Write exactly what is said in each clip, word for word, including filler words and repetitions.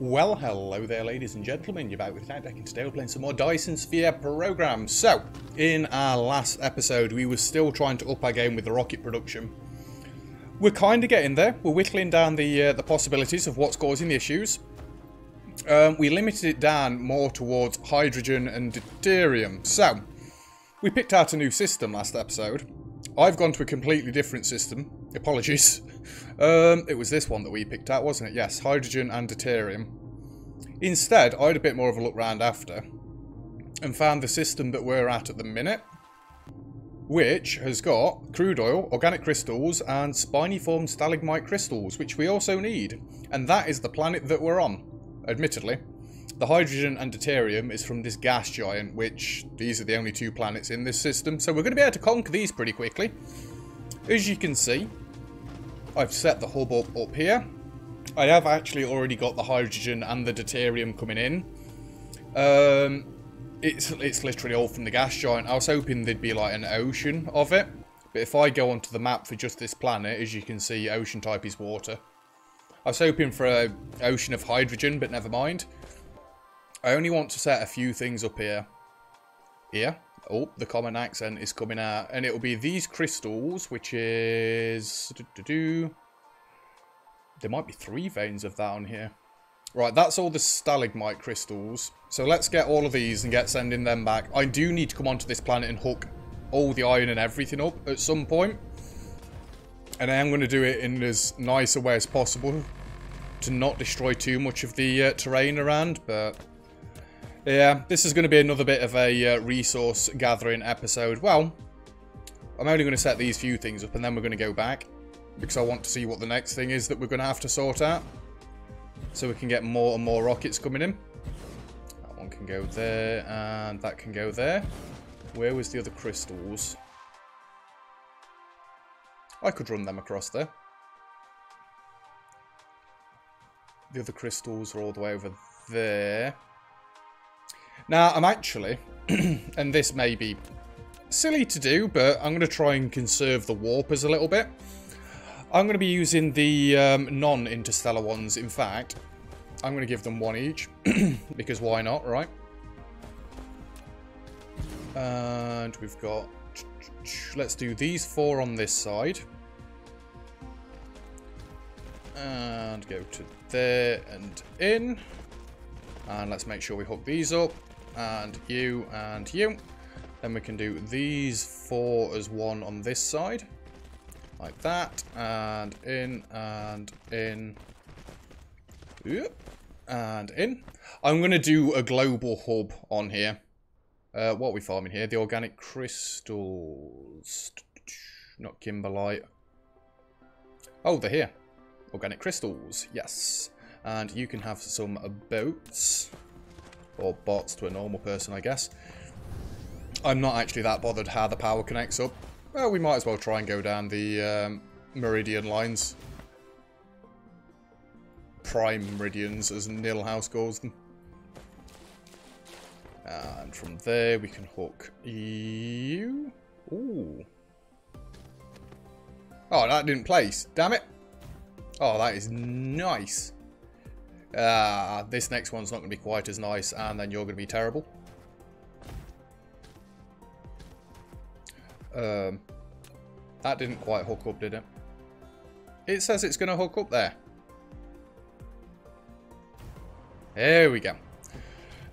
Well, hello there, ladies and gentlemen. You're back with TypeDeck, and today we're playing some more Dyson Sphere Program. So, in our last episode, we were still trying to up our game with the rocket production. We're kind of getting there. We're whittling down the uh, the possibilities of what's causing the issues. Um, we limited it down more towards hydrogen and deuterium. So, we picked out a new system last episode. I've gone to a completely different system. Apologies. Um, it was this one that we picked out, wasn't it? Yes, hydrogen and deuterium. Instead, I had a bit more of a look round after and found the system that we're at at the minute, which has got crude oil, organic crystals, and spiny formed stalagmite crystals, which we also need. And that is the planet that we're on, admittedly. The hydrogen and deuterium is from this gas giant, which these are the only two planets in this system. So we're going to be able to conquer these pretty quickly. As you can see, I've set the hub up, up here. I have actually already got the hydrogen and the deuterium coming in. Um, it's, it's literally all from the gas giant. I was hoping there'd be like an ocean of it. But if I go onto the map for just this planet, as you can see, ocean type is water. I was hoping for an ocean of hydrogen, but never mind. I only want to set a few things up here. Here. Oh, the common accent is coming out. And it will be these crystals, which is... Doo -doo -doo. There might be three veins of that on here. Right, that's all the stalagmite crystals. So let's get all of these and get sending them back. I do need to come onto this planet and hook all the iron and everything up at some point. And I am going to do it in as nice a way as possible to not destroy too much of the uh, terrain around, but... Yeah, this is going to be another bit of a uh, resource gathering episode. Well, I'm only going to set these few things up and then we're going to go back. Because I want to see what the next thing is that we're going to have to sort out. So we can get more and more rockets coming in. That one can go there and that can go there. Where was the other crystals? I could run them across there. The other crystals are all the way over there. Now, I'm actually, and this may be silly to do, but I'm going to try and conserve the warpers a little bit. I'm going to be using the um, non-interstellar ones, in fact. I'm going to give them one each, because why not, right? And we've got... Let's do these four on this side. And go to there and in. And let's make sure we hook these up. And you and you. Then we can do these four as one on this side. Like that. And in and in. And in. I'm going to do a global hub on here. Uh, what are we farming here? The organic crystals. Not kimberlite. Oh, they're here. Organic crystals. Yes. And you can have some boats. Or bots to a normal person, I guess. I'm not actually that bothered how the power connects up. Well, we might as well try and go down the um, meridian lines. Prime meridians, as Nilhaus calls them. And from there, we can hook you. Ooh. Oh, that didn't place. Damn it. Oh, that is nice. Ah, uh, this next one's not going to be quite as nice, and then you're going to be terrible. Um, that didn't quite hook up, did it? It says it's going to hook up there. There we go.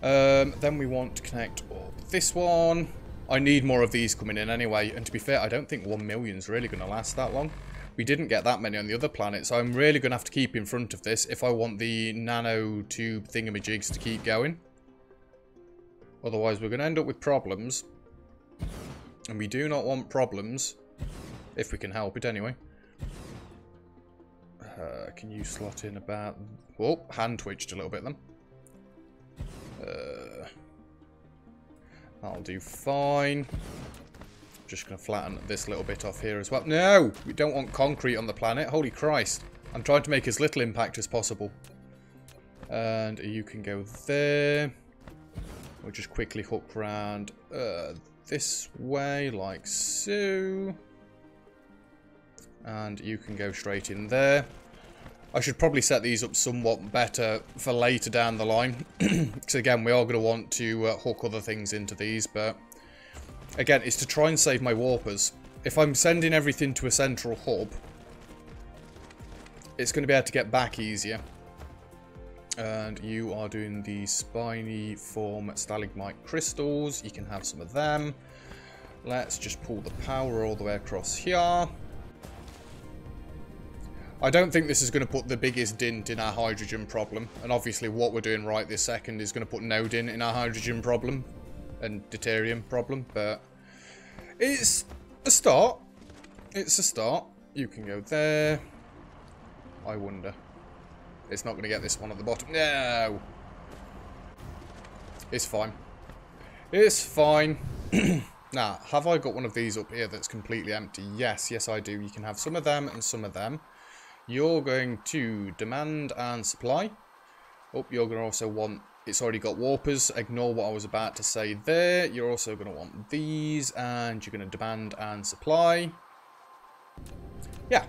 Um, then we want to connect up this one. I need more of these coming in anyway, and to be fair, I don't think one million's really going to last that long. We didn't get that many on the other planet, so I'm really going to have to keep in front of this if I want the nano tube thingamajigs to keep going. Otherwise, we're going to end up with problems. And we do not want problems. If we can help it, anyway. Uh, can you slot in about... Oh, hand twitched a little bit, then. Uh, that'll do fine. Just going to flatten this little bit off here as well. No! We don't want concrete on the planet. Holy Christ. I'm trying to make as little impact as possible. And you can go there. We'll just quickly hook round uh, this way like so. And you can go straight in there. I should probably set these up somewhat better for later down the line. Because again, we are going to want to uh, hook other things into these, but again, it's to try and save my warpers. If I'm sending everything to a central hub, it's going to be able to get back easier. And you are doing the spiny form stalagmite crystals. You can have some of them. Let's just pull the power all the way across here. I don't think this is going to put the biggest dint in our hydrogen problem. And obviously what we're doing right this second is going to put no dint in our hydrogen problem and deuterium problem. But it's a start. It's a start. You can go there. I wonder. It's not going to get this one at the bottom. No. It's fine. It's fine. Now, have I got one of these up here that's completely empty? Yes, yes I do. You can have some of them and some of them. You're going to demand and supply. Oh, you're going to also want... It's already got warpers. Ignore what I was about to say there. You're also going to want these. And you're going to demand and supply. Yeah.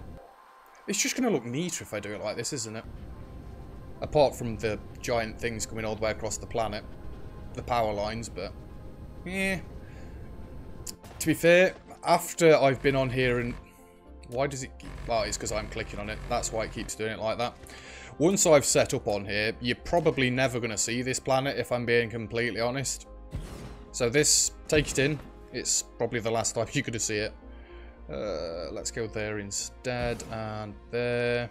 It's just going to look neater if I do it like this, isn't it? Apart from the giant things coming all the way across the planet. The power lines, but... yeah. To be fair, after I've been on here and... Why does it... Oh, it's because I'm clicking on it. That's why it keeps doing it like that. Once I've set up on here, you're probably never going to see this planet, if I'm being completely honest. So this, take it in. It's probably the last time you're going to see it. Uh, let's go there instead. And there.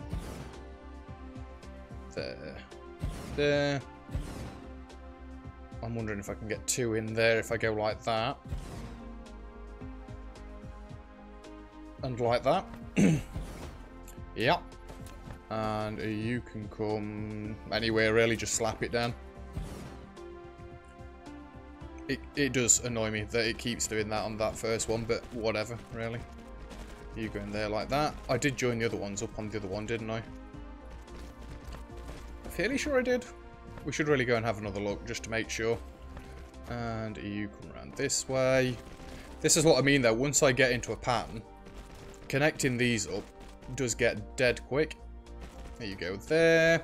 There. There. I'm wondering if I can get two in there if I go like that. And like that. Yeah. And you can come anywhere really, just slap it down. It, it does annoy me that it keeps doing that on that first one, but whatever, really. You go in there like that. I did join the other ones up on the other one, didn't I? I'm fairly sure I did. We should really go and have another look just to make sure. And you come around this way. This is what I mean though, once I get into a pattern, connecting these up does get dead quick. There you go there.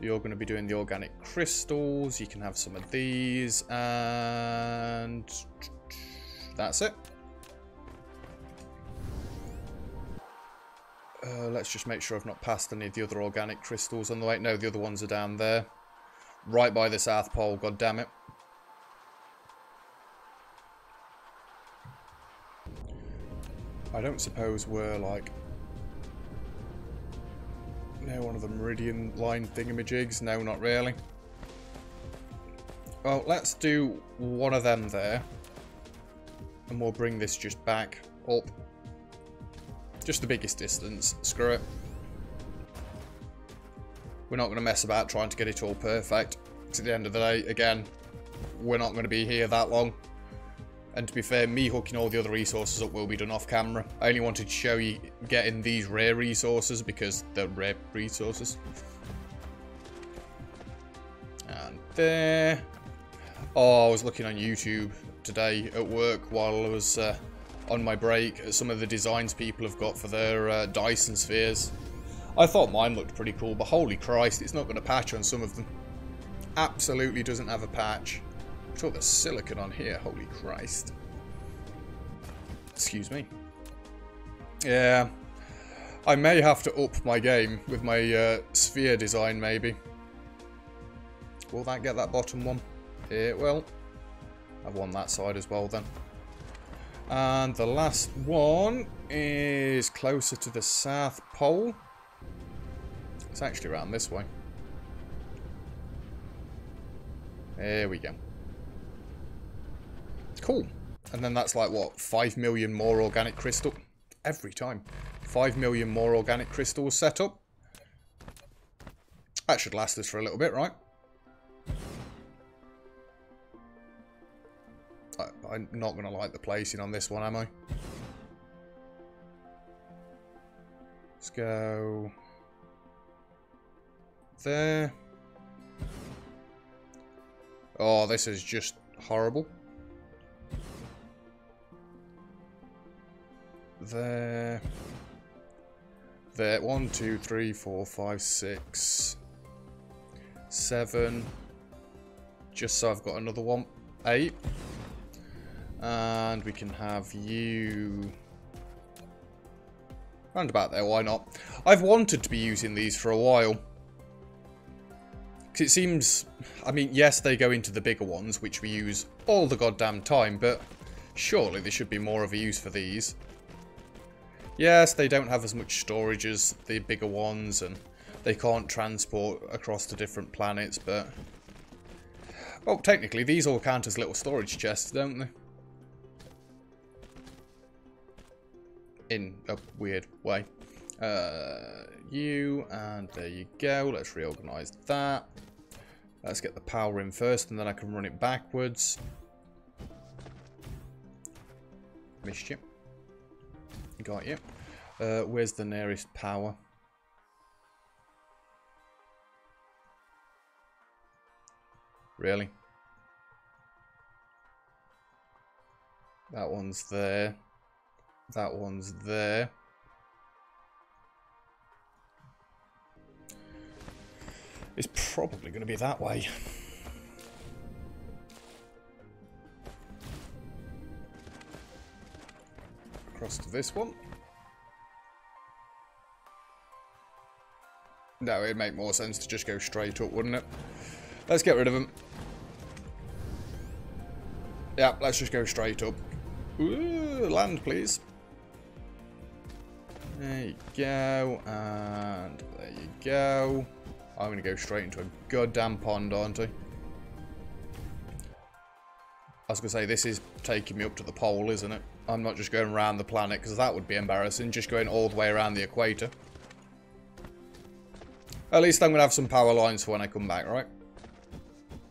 You're going to be doing the organic crystals. You can have some of these. And that's it. Uh, let's just make sure I've not passed any of the other organic crystals on the way. No, the other ones are down there. Right by the South Pole, god damn it. I don't suppose we're like... No, one of the meridian line thingamajigs. No, not really. Well, let's do one of them there. And we'll bring this just back up. Just the biggest distance. Screw it. We're not going to mess about trying to get it all perfect. To the end of the day, again, we're not going to be here that long. And to be fair, me hooking all the other resources up will be done off camera. I only wanted to show you getting these rare resources because they're rare resources. And there. Oh, I was looking on YouTube today at work while I was uh, on my break at some of the designs people have got for their uh, Dyson spheres. I thought mine looked pretty cool, but holy Christ, it's not going to patch on some of them. Absolutely doesn't have a patch. Put all the silicon on here, holy Christ. Excuse me. Yeah. I may have to up my game with my uh, sphere design, maybe. Will that get that bottom one? It will. I've won that side as well, then. And the last one is closer to the South Pole. It's actually around this way. There we go. Cool. And then that's like, what, five million more organic crystal? Every time. five million more organic crystals set up. That should last us for a little bit, right? I, I'm not going to like the placing on this one, am I? Let's go... there. Oh, this is just horrible. There. there. One, two, three, four, five, six, seven. Just so I've got another one. Eight. And we can have you round about there, why not? I've wanted to be using these for a while. Because it seems, I mean, yes, they go into the bigger ones, which we use all the goddamn time, but surely there should be more of a use for these. Yes, they don't have as much storage as the bigger ones, and they can't transport across the different planets, but... well, technically, these all count as little storage chests, don't they? In a weird way. Uh, you, and there you go. Let's reorganize that. Let's get the power in first, and then I can run it backwards. Missed you. Got you. Uh, where's the nearest power? Really? That one's there. That one's there. It's probably going to be that way. Across to this one. No, it'd make more sense to just go straight up, wouldn't it? Let's get rid of them. Yeah, let's just go straight up. Ooh, land, please. There you go, and there you go. I'm going to go straight into a goddamn pond, aren't I? I was going to say, this is taking me up to the pole, isn't it? I'm not just going around the planet, because that would be embarrassing. Just going all the way around the equator. At least I'm going to have some power lines for when I come back, right?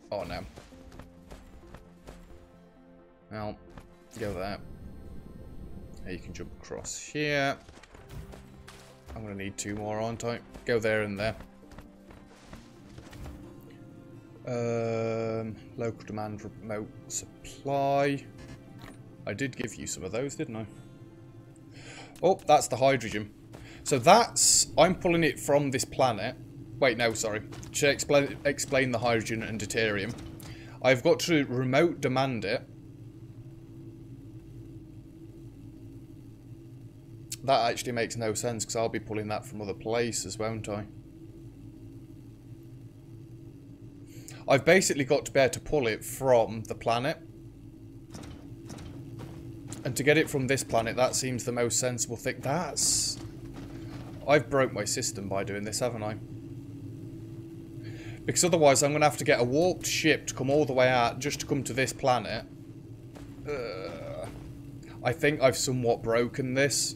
Oh, no. Now, go there. Now you can jump across here. I'm going to need two more, aren't I? Go there and there. Um, local demand, remote supply. I did give you some of those, didn't I? Oh, that's the hydrogen. So that's... I'm pulling it from this planet. Wait, no, sorry. Should I explain, explain the hydrogen and deuterium? I've got to remote demand it. That actually makes no sense, because I'll be pulling that from other places, won't I? I've basically got to be able to pull it from the planet. And to get it from this planet, that seems the most sensible thing. That's... I've broke my system by doing this, haven't I? Because otherwise I'm going to have to get a warped ship to come all the way out just to come to this planet. Uh, I think I've somewhat broken this.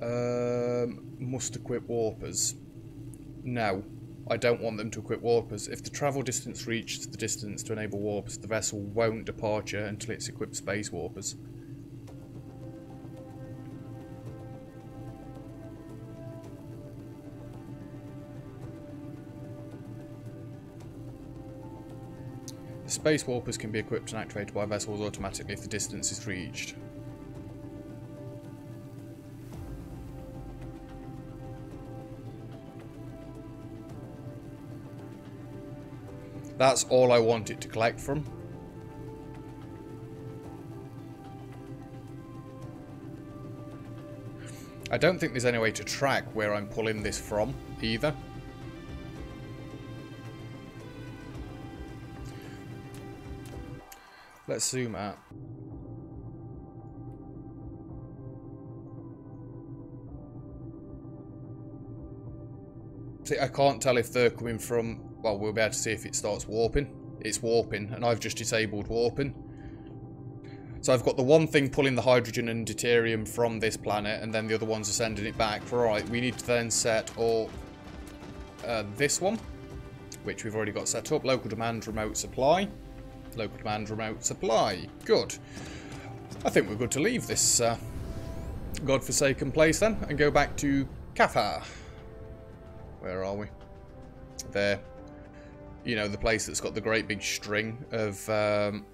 Um, must equip warpers. No, I don't want them to equip warpers. If the travel distance reaches the distance to enable warpers, the vessel won't departure until it's equipped space warpers. The space warpers can be equipped and activated by vessels automatically if the distance is reached. That's all I want it to collect from. I don't think there's any way to track where I'm pulling this from, either. Let's zoom out. See, I can't tell if they're coming from... well, we'll be able to see if it starts warping. It's warping, and I've just disabled warping. So I've got the one thing pulling the hydrogen and deuterium from this planet, and then the other ones are sending it back. Right, we need to then set up uh, this one, which we've already got set up. Local demand, remote supply. Local demand, remote supply. Good. I think we're good to leave this uh, godforsaken place then, and go back to Kaffa. Where are we? There. You know, the place that's got the great big string of um,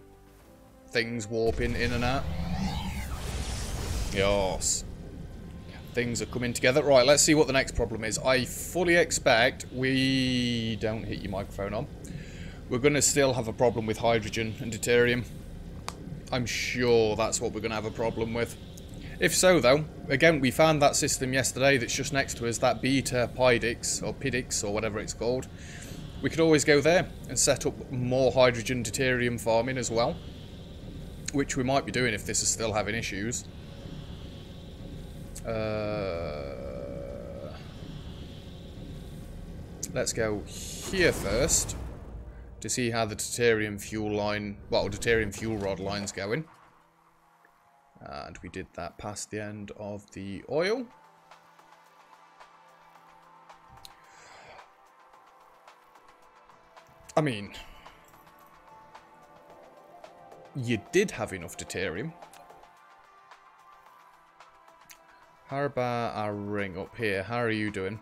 things warping in and out. Yes. Things are coming together. Right, let's see what the next problem is. I fully expect we... Don't hit your microphone on. We're going to still have a problem with hydrogen and deuterium. I'm sure that's what we're going to have a problem with. If so, though, again, we found that system yesterday that's just next to us, that Beta Pydix, or Pydix, or whatever it's called. We could always go there and set up more hydrogen deuterium farming as well, which we might be doing if this is still having issues. Uh, let's go here first to see how the deuterium fuel line, well, deuterium fuel rod line's going. And we did that past the end of the oil. I mean, you did have enough deuterium. How about our ring up here? How are you doing?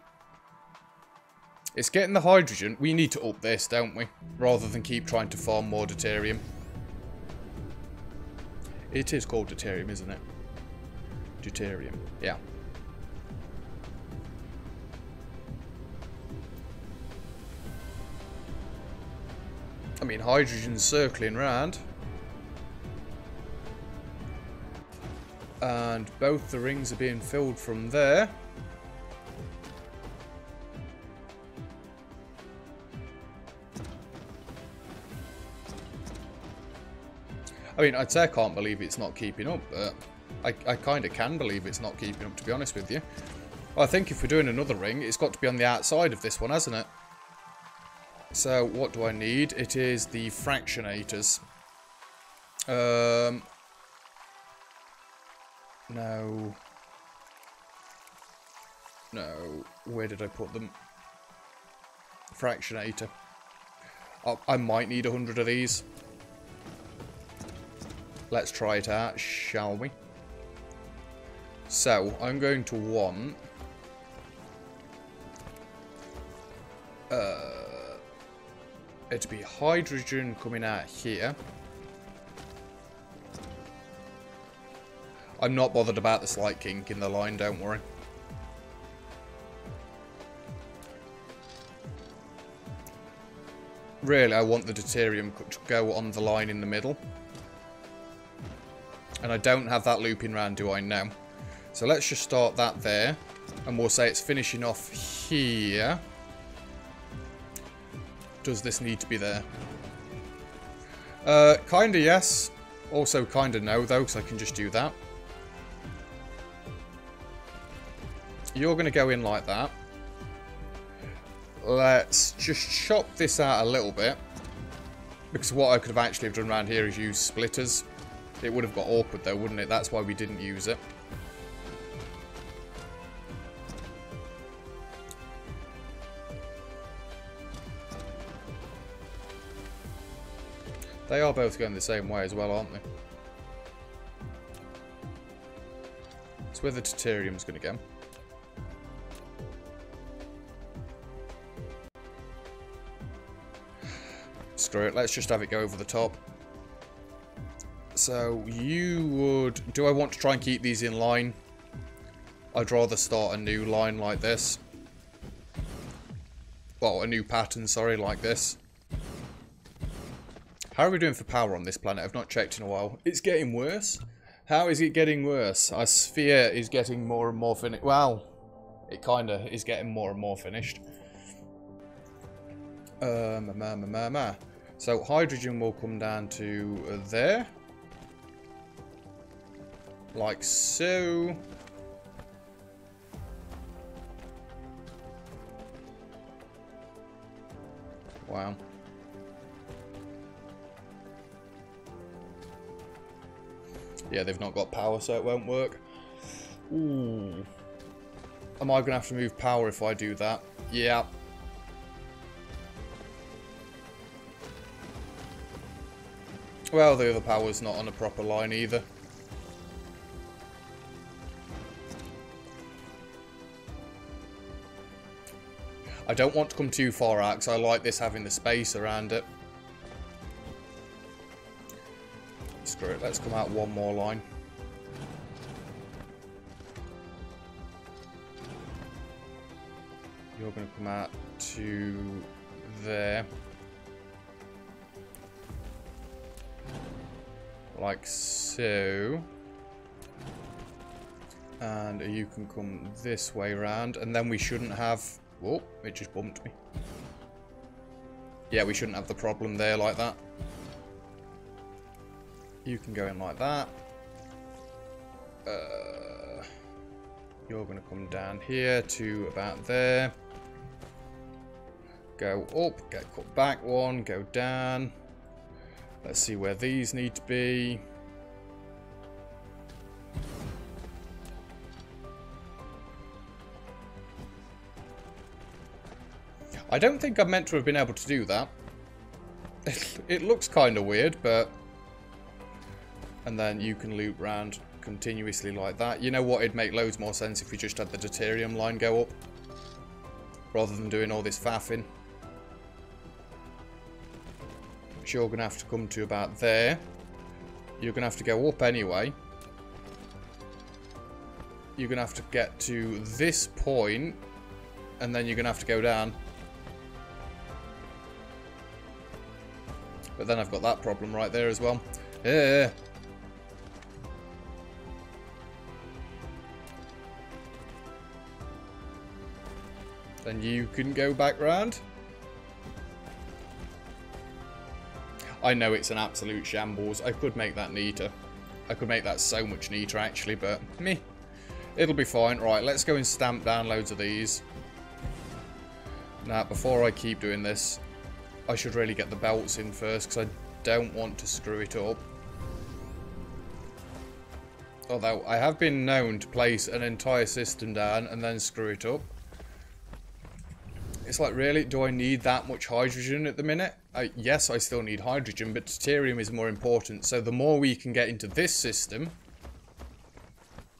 It's getting the hydrogen. We need to up this, don't we? Rather than keep trying to farm more deuterium. It is called deuterium, isn't it? Deuterium, yeah. I mean, hydrogen's circling round. And both the rings are being filled from there. I mean, I'd say I can't believe it's not keeping up, but I, I kind of can believe it's not keeping up, to be honest with you. I think if we're doing another ring, it's got to be on the outside of this one, hasn't it? So, what do I need? It is the fractionators. Um... No. No. Where did I put them? Fractionator. I, I might need a hundred of these. Let's try it out, shall we? So, I'm going to want... Uh, it'd be hydrogen coming out here. I'm not bothered about the slight kink in the line, don't worry. Really, I want the deuterium to go on the line in the middle. And I don't have that looping round, do I? No. So let's just start that there. And we'll say it's finishing off here. Does this need to be there? Uh, kinda yes. Also kinda no, though, because I can just do that. You're going to go in like that. Let's just chop this out a little bit. Because what I could have actually done around here is use splitters. It would have got awkward though, wouldn't it? That's why we didn't use it. They are both going the same way as well, aren't they? That's where the deuterium's going to go. Screw it, let's just have it go over the top. So you would... Do I want to try and keep these in line? I'd rather start a new line like this. Well, a new pattern, sorry, like this. How are we doing for power on this planet? I've not checked in a while. It's getting worse. How is it getting worse? Our sphere is getting more and more finished. Well, it kind of is getting more and more finished. Uh, ma, ma, ma, ma, ma. So hydrogen will come down to there. Like so. Wow. Yeah, they've not got power, so it won't work. Ooh. Am I going to have to move power if I do that? Yeah. Well, the other power's not on a proper line either. I don't want to come too far out because I like this having the space around it. for it. Let's come out one more line. You're going to come out to there. Like so. And you can come this way round. And then we shouldn't have... Oh, it just bumped me. Yeah, we shouldn't have the problem there like that. You can go in like that. Uh, you're going to come down here to about there. Go up, get cut back one, go down. Let's see where these need to be. I don't think I meant to have been able to do that. It, it looks kind of weird, but... And then you can loop round continuously like that. You know what? It'd make loads more sense if we just had the deuterium line go up. Rather than doing all this faffing. Which you're going to have to come to about there. You're going to have to go up anyway. You're going to have to get to this point. And then you're going to have to go down. But then I've got that problem right there as well. Yeah. Then you can go back round. I know it's an absolute shambles. I could make that neater. I could make that so much neater actually, but meh. It'll be fine. Right, let's go and stamp down loads of these. Now, before I keep doing this, I should really get the belts in first because I don't want to screw it up. Although I have been known to place an entire system down and then screw it up. It's like, really? Do I need that much hydrogen at the minute? Uh, yes, I still need hydrogen, but deuterium is more important. So the more we can get into this system,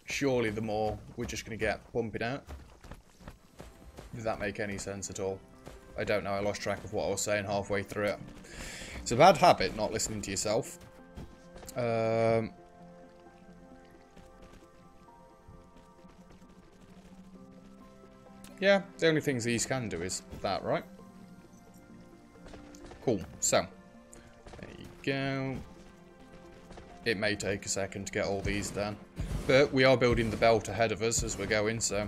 surely the more we're just going to get pumping out. Does that make any sense at all? I don't know, I lost track of what I was saying halfway through it. It's a bad habit, not listening to yourself. Um, yeah, the only things these can do is that, right? Cool, so. There you go. It may take a second to get all these done. But we are building the belt ahead of us as we're going, so...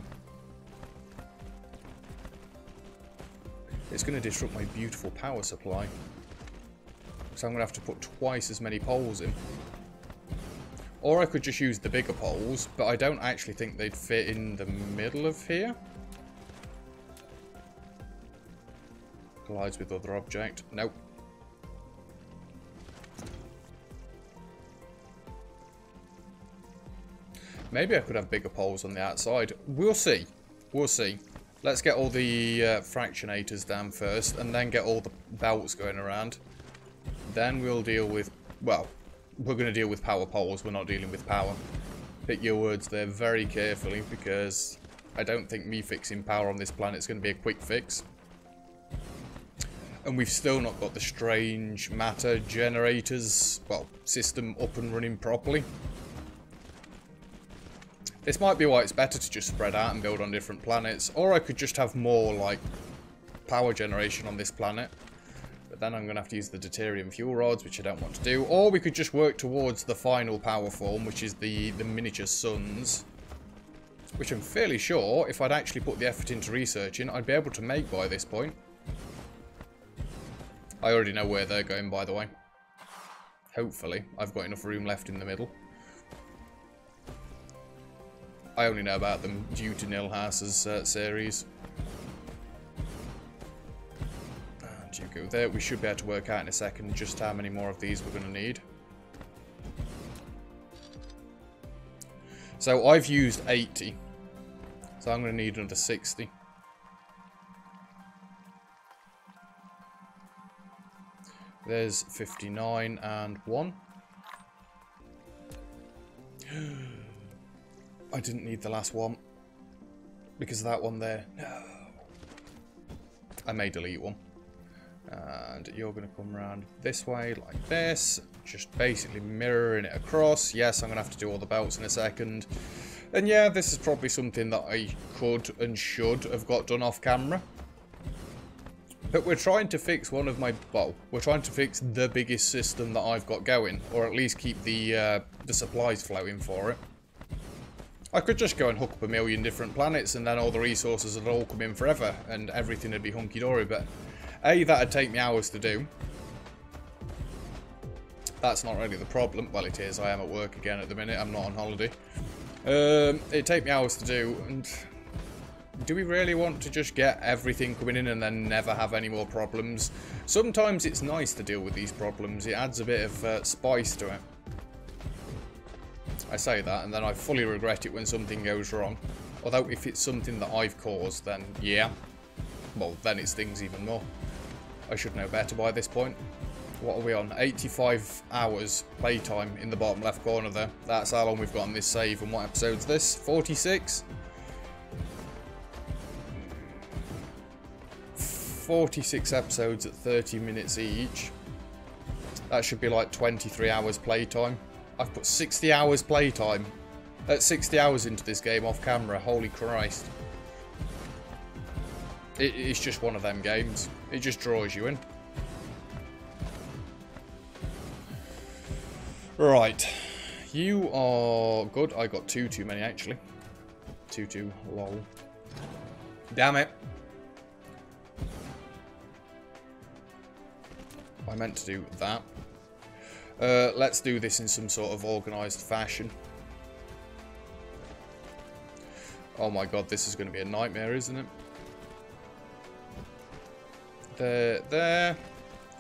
It's going to disrupt my beautiful power supply. So I'm going to have to put twice as many poles in. Or I could just use the bigger poles, but I don't actually think they'd fit in the middle of here. Collides with other object. Nope. Maybe I could have bigger poles on the outside. We'll see. We'll see. Let's get all the uh, fractionators down first, and then get all the belts going around. Then we'll deal with... Well, we're going to deal with power poles. We're not dealing with power. Pick your words there very carefully, because I don't think me fixing power on this planet is going to be a quick fix. And we've still not got the strange matter generators, well, system up and running properly. This might be why it's better to just spread out and build on different planets. Or I could just have more, like, power generation on this planet. But then I'm going to have to use the deuterium fuel rods, which I don't want to do. Or we could just work towards the final power form, which is the, the miniature suns. Which I'm fairly sure, if I'd actually put the effort into researching, I'd be able to make by this point. I already know where they're going, by the way. Hopefully. I've got enough room left in the middle. I only know about them due to Nilhaus's uh, series. And you go there. We should be able to work out in a second just how many more of these we're going to need. So I've used eighty. So I'm going to need another sixty. There's fifty-nine and one. I didn't need the last one. Because of that one there. No. I may delete one. And you're going to come around this way like this, just basically mirroring it across. Yes, I'm going to have to do all the belts in a second. And yeah, this is probably something that I could and should have got done off camera. But we're trying to fix one of my... Well, we're trying to fix the biggest system that I've got going. Or at least keep the, uh, the supplies flowing for it. I could just go and hook up a million different planets and then all the resources would all come in forever. And everything would be hunky-dory, but... A, that'd take me hours to do. That's not really the problem. Well, it is. I am at work again at the minute. I'm not on holiday. Um, it'd take me hours to do. And do we really want to just get everything coming in and then never have any more problems? Sometimes it's nice to deal with these problems. It adds a bit of uh, spice to it. I say that, and then I fully regret it when something goes wrong. Although, if it's something that I've caused, then yeah. Well, then it's things even more. I should know better by this point. What are we on? eighty-five hours playtime in the bottom left corner there. That's how long we've got on this save. And what episode's this? forty-six? forty-six episodes at thirty minutes each. That should be like twenty-three hours playtime. I've put sixty hours playtime. That's sixty hours into this game off camera. Holy Christ. It, it's just one of them games. It just draws you in. Right. You are good. I got two too many, actually. Two too. Lol. Damn it. I meant to do that. Uh, let's do this in some sort of organised fashion. Oh my god, this is going to be a nightmare, isn't it? There, there,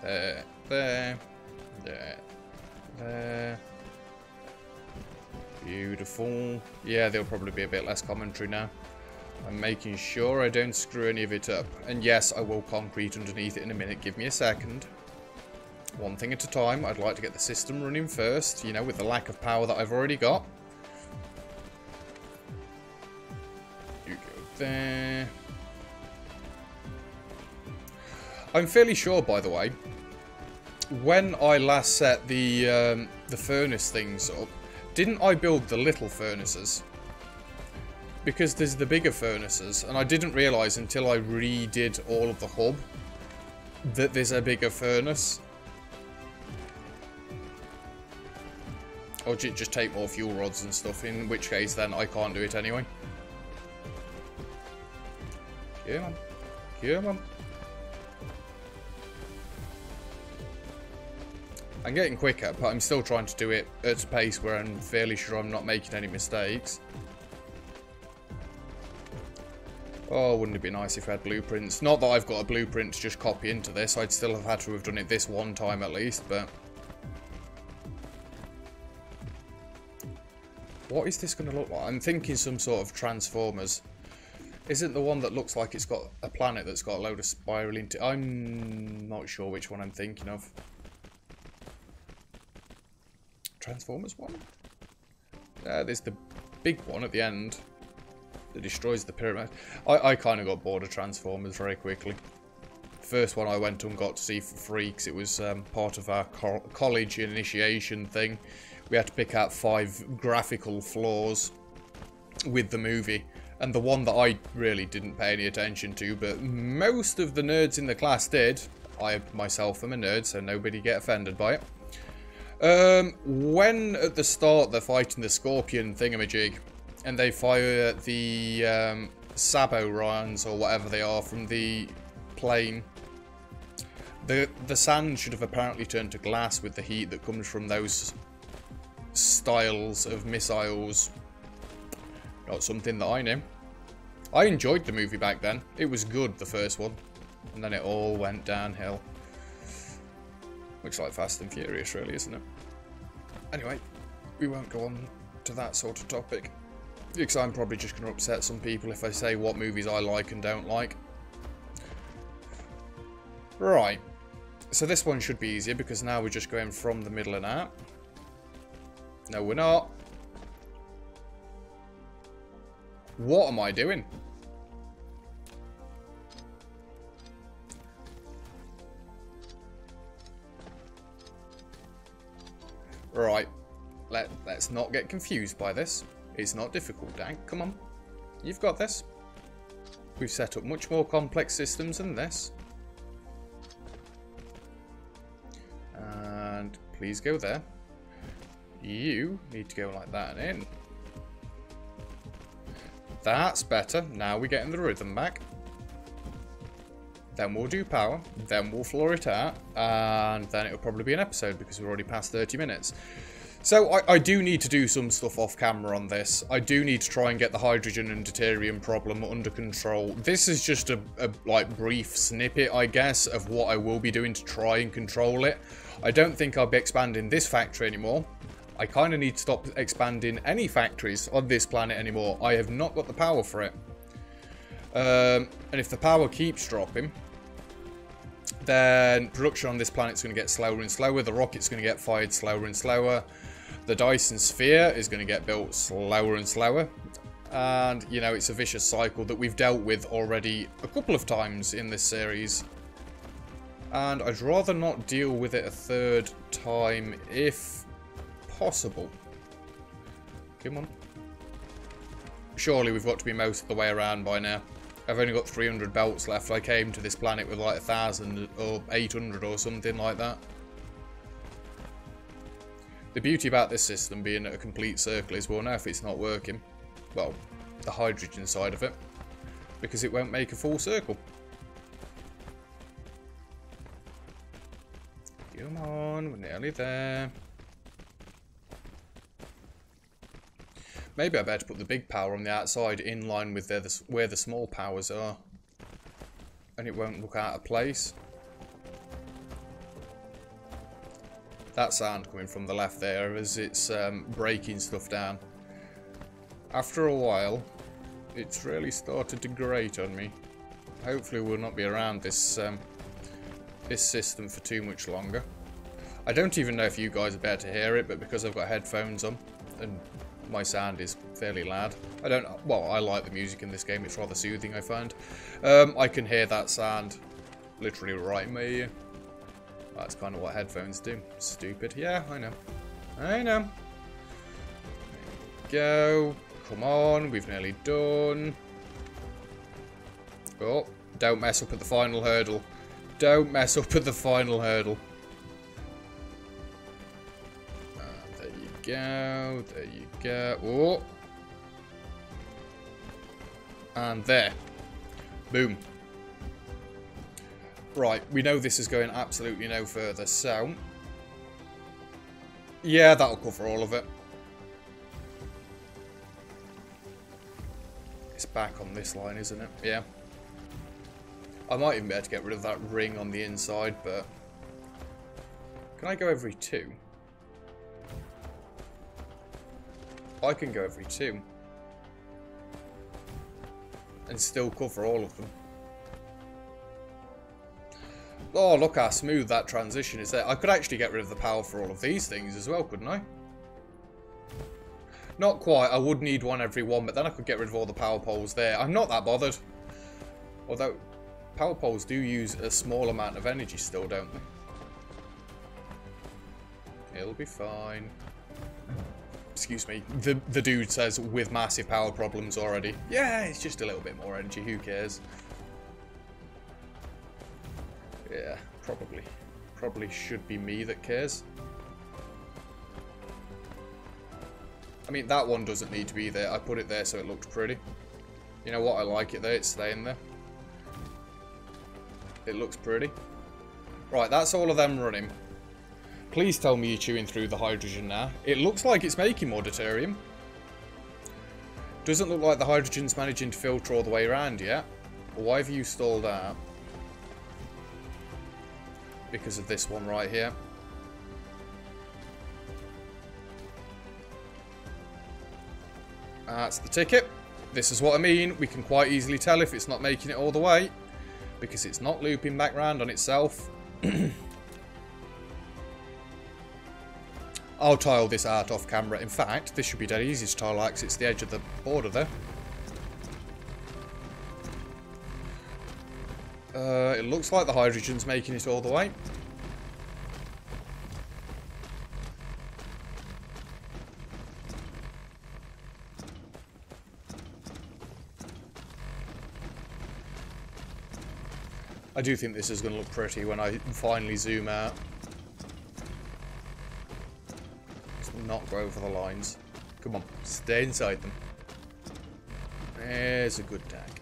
there, there, there, there. Beautiful. Yeah, there'll probably be a bit less commentary now. I'm making sure I don't screw any of it up. And yes, I will concrete underneath it in a minute. Give me a second. One thing at a time. I'd like to get the system running first, you know, with the lack of power that I've already got. You go there. I'm fairly sure, by the way, when I last set the um, the furnace things up, didn't I build the little furnaces? Because there's the bigger furnaces, and I didn't realise until I redid all of the hub that there's a bigger furnace. Or just take more fuel rods and stuff, in which case then I can't do it anyway. Come on. Come on. I'm getting quicker, but I'm still trying to do it at a pace where I'm fairly sure I'm not making any mistakes. Oh, wouldn't it be nice if we had blueprints? Not that I've got a blueprint to just copy into this. I'd still have had to have done it this one time at least, but... What is this going to look like? I'm thinking some sort of Transformers. Isn't the one that looks like it's got a planet that's got a load of spiral into... I'm not sure which one I'm thinking of. Transformers one? Uh, there's the big one at the end that destroys the pyramid. I, I kind of got bored of Transformers very quickly. First one I went and got to see for free because it was um, part of our co college initiation thing. We had to pick out five graphical flaws with the movie. And the one that I really didn't pay any attention to, but most of the nerds in the class did. I myself am a nerd, so nobody get offended by it. Um, when at the start they're fighting the scorpion thingamajig and they fire the um, sabo rounds or whatever they are from the plane, the, the sand should have apparently turned to glass with the heat that comes from those styles of missiles. Not something that I knew. I enjoyed the movie back then. It was good, the first one. And then it all went downhill. Looks like Fast and Furious, really, isn't it? Anyway, we won't go on to that sort of topic. Because I'm probably just going to upset some people if I say what movies I like and don't like. Right. So this one should be easier because now we're just going from the middle and out. No, we're not. What am I doing? Right, let, let's not get confused by this. It's not difficult, Dank. Come on. You've got this. We've set up much more complex systems than this. And please go there. You need to go like that and in. That's better. Now we're getting the rhythm back. Then we'll do power, then we'll floor it out, and then it'll probably be an episode because we're already past thirty minutes. So I, I do need to do some stuff off camera on this. I do need to try and get the hydrogen and deuterium problem under control. This is just a, a like brief snippet, I guess, of what I will be doing to try and control it. I don't think I'll be expanding this factory anymore. I kind of need to stop expanding any factories on this planet anymore. I have not got the power for it. Um, and if the power keeps dropping, then production on this planet's going to get slower and slower. The rocket's going to get fired slower and slower. The Dyson Sphere is going to get built slower and slower. And, you know, it's a vicious cycle that we've dealt with already a couple of times in this series. And I'd rather not deal with it a third time if possible. Come on. Surely we've got to be most of the way around by now. I've only got three hundred belts left. I came to this planet with like a thousand or eight hundred or something like that. The beauty about this system being a complete circle is, well, now if it's not working, well, the hydrogen side of it, because it won't make a full circle. Come on, we're nearly there. Maybe I better put the big power on the outside in line with their, the, where the small powers are. And it won't look out of place. That sound coming from the left there as it's um, breaking stuff down. After a while, it's really started to grate on me. Hopefully we'll not be around this, um, this system for too much longer. I don't even know if you guys are better to hear it, but because I've got headphones on and my sound is fairly loud. I don't... Well, I like the music in this game. It's rather soothing, I find. Um, I can hear that sound literally right in my ear. That's kind of what headphones do. Stupid. Yeah, I know. I know. There we go. Come on. We've nearly done. Oh, don't mess up at the final hurdle. Don't mess up at the final hurdle. Go, there you go. Oh. And there. Boom. Right, we know this is going absolutely no further, so yeah, that'll cover all of it. It's back on this line, isn't it? Yeah. I might even be able to get rid of that ring on the inside, but can I go every two? I can go every two and still cover all of them. Oh, look how smooth that transition is there. I could actually get rid of the power for all of these things as well, couldn't I? Not quite. I would need one every one, but then I could get rid of all the power poles there. I'm not that bothered. Although, power poles do use a small amount of energy still, don't they? It'll be fine. Excuse me, the, the dude says with massive power problems already. Yeah, it's just a little bit more energy, who cares? Yeah, probably. Probably should be me that cares. I mean, that one doesn't need to be there. I put it there so it looked pretty. You know what, I like it there, it's staying there. It looks pretty. Right, that's all of them running. Please tell me you're chewing through the hydrogen now. It looks like it's making more deuterium. Doesn't look like the hydrogen's managing to filter all the way around yet. Why have you stalled out? Because of this one right here. That's the ticket. This is what I mean. We can quite easily tell if it's not making it all the way, because it's not looping back round on itself. I'll tile this out off camera. In fact, this should be dead easy to tile out because it's the edge of the border there. Uh, it looks like the hydrogen's making it all the way. I do think this is going to look pretty when I finally zoom out. Let's not go over the lines. Come on, stay inside them. There's a good tack.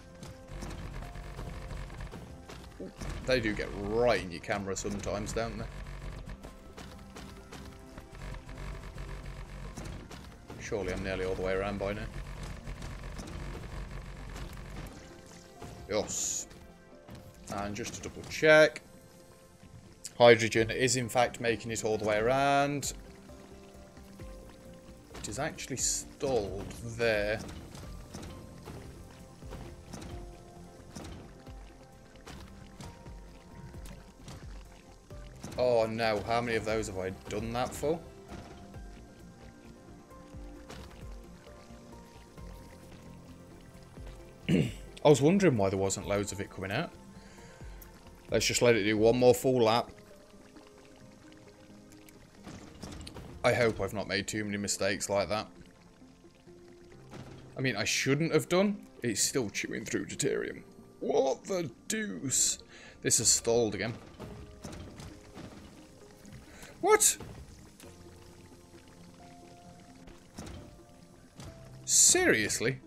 They do get right in your camera sometimes, don't they? Surely I'm nearly all the way around by now. Yes. And just to double check, hydrogen is in fact making it all the way around. It is actually stalled there. Oh no, how many of those have I done that for? I was wondering why there wasn't loads of it coming out. Let's just let it do one more full lap. I hope I've not made too many mistakes like that. I mean, I shouldn't have done. It's still chewing through deuterium. What the deuce? This has stalled again. What? Seriously?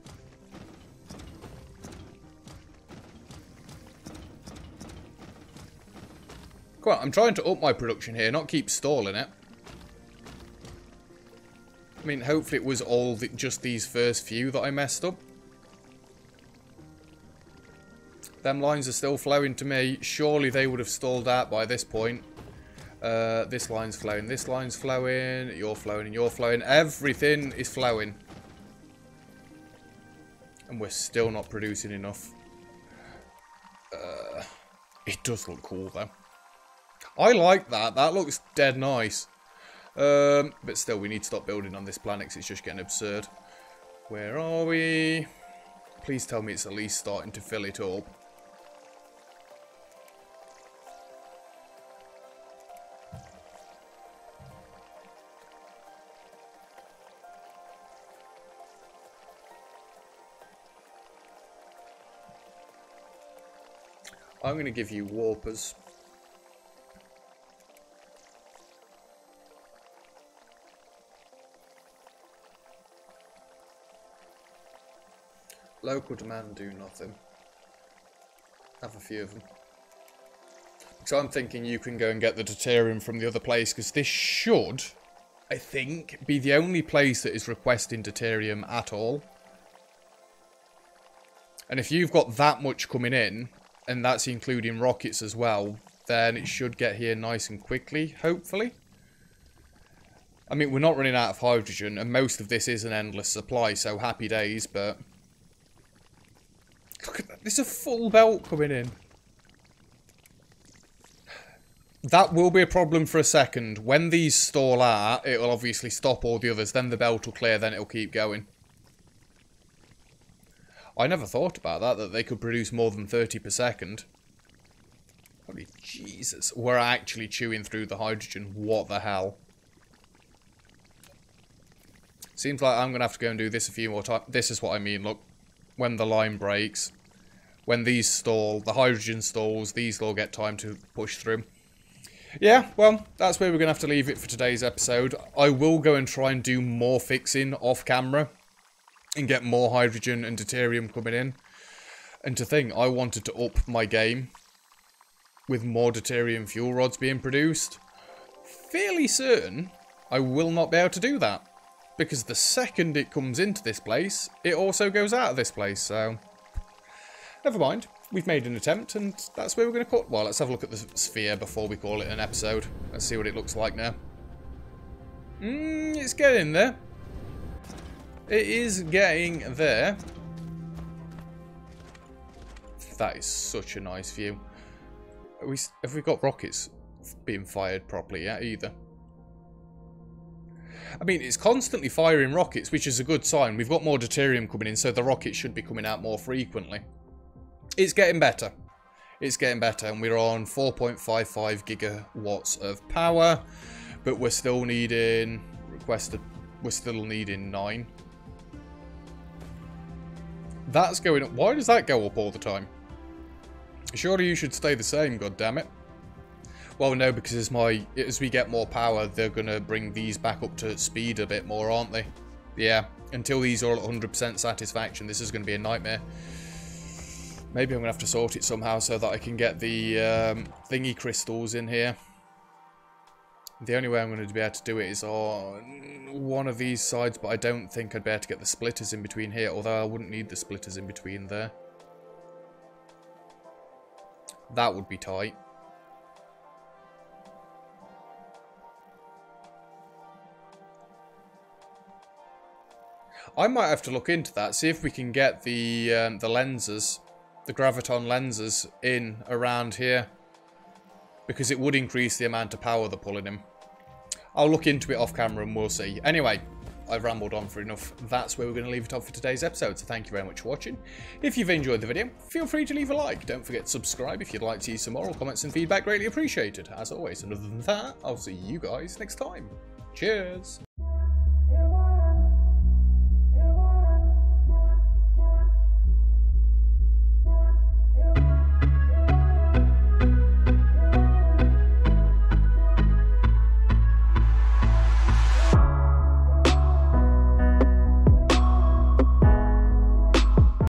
Come on, I'm trying to up my production here, not keep stalling it. I mean, hopefully it was all the, just these first few that I messed up. Them lines are still flowing to me. Surely they would have stalled out by this point. Uh, this line's flowing, this line's flowing, you're flowing and you're flowing. Everything is flowing. And we're still not producing enough. Uh, it does look cool, though. I like that. That looks dead nice. Um, but still, we need to stop building on this planet because it's just getting absurd. Where are we? Please tell me it's at least starting to fill it up. I'm going to give you warpers. Local demand do nothing. Have a few of them. So I'm thinking you can go and get the deuterium from the other place, because this should, I think, be the only place that is requesting deuterium at all. And if you've got that much coming in, and that's including rockets as well, then it should get here nice and quickly, hopefully. I mean, we're not running out of hydrogen, and most of this is an endless supply, so happy days, but... Look at that. There's a full belt coming in. That will be a problem for a second. When these stall out, it'll obviously stop all the others. Then the belt will clear, then it'll keep going. I never thought about that, that they could produce more than thirty per second. Holy Jesus. We're actually chewing through the hydrogen. What the hell? Seems like I'm going to have to go and do this a few more times. This is what I mean, look. When the line breaks, when these stall, the hydrogen stalls, these will get time to push through. Yeah, well, that's where we're going to have to leave it for today's episode. I will go and try and do more fixing off camera and get more hydrogen and deuterium coming in. And to think, I wanted to up my game with more deuterium fuel rods being produced. Fairly certain I will not be able to do that. Because the second it comes into this place, it also goes out of this place, so... Never mind. We've made an attempt, and that's where we're going to cut. Well, let's have a look at the sphere before we call it an episode. Let's see what it looks like now. Mmm, it's getting there. It is getting there. That is such a nice view. Are we, have we got rockets being fired properly yet, either? I mean, it's constantly firing rockets, which is a good sign. We've got more deuterium coming in, so the rockets should be coming out more frequently. It's getting better. It's getting better, and we're on four point five five gigawatts of power, but we're still needing requested. We're still needing nine. That's going up. Why does that go up all the time? Surely you should stay the same, goddammit. Well, no, because as, my, as we get more power, they're going to bring these back up to speed a bit more, aren't they? Yeah, until these are at one hundred percent satisfaction, this is going to be a nightmare. Maybe I'm going to have to sort it somehow so that I can get the um, thingy crystals in here. The only way I'm going to be able to do it is on one of these sides, but I don't think I'd be able to get the splitters in between here, although I wouldn't need the splitters in between there. That would be tight. I might have to look into that, see if we can get the um, the lenses, the graviton lenses, in around here. Because it would increase the amount of power they're pulling him. I'll look into it off camera and we'll see. Anyway, I've rambled on for enough. That's where we're going to leave it off for today's episode. So thank you very much for watching. If you've enjoyed the video, feel free to leave a like. Don't forget to subscribe if you'd like to see some more. All comments and feedback greatly appreciated. As always, and other than that, I'll see you guys next time. Cheers.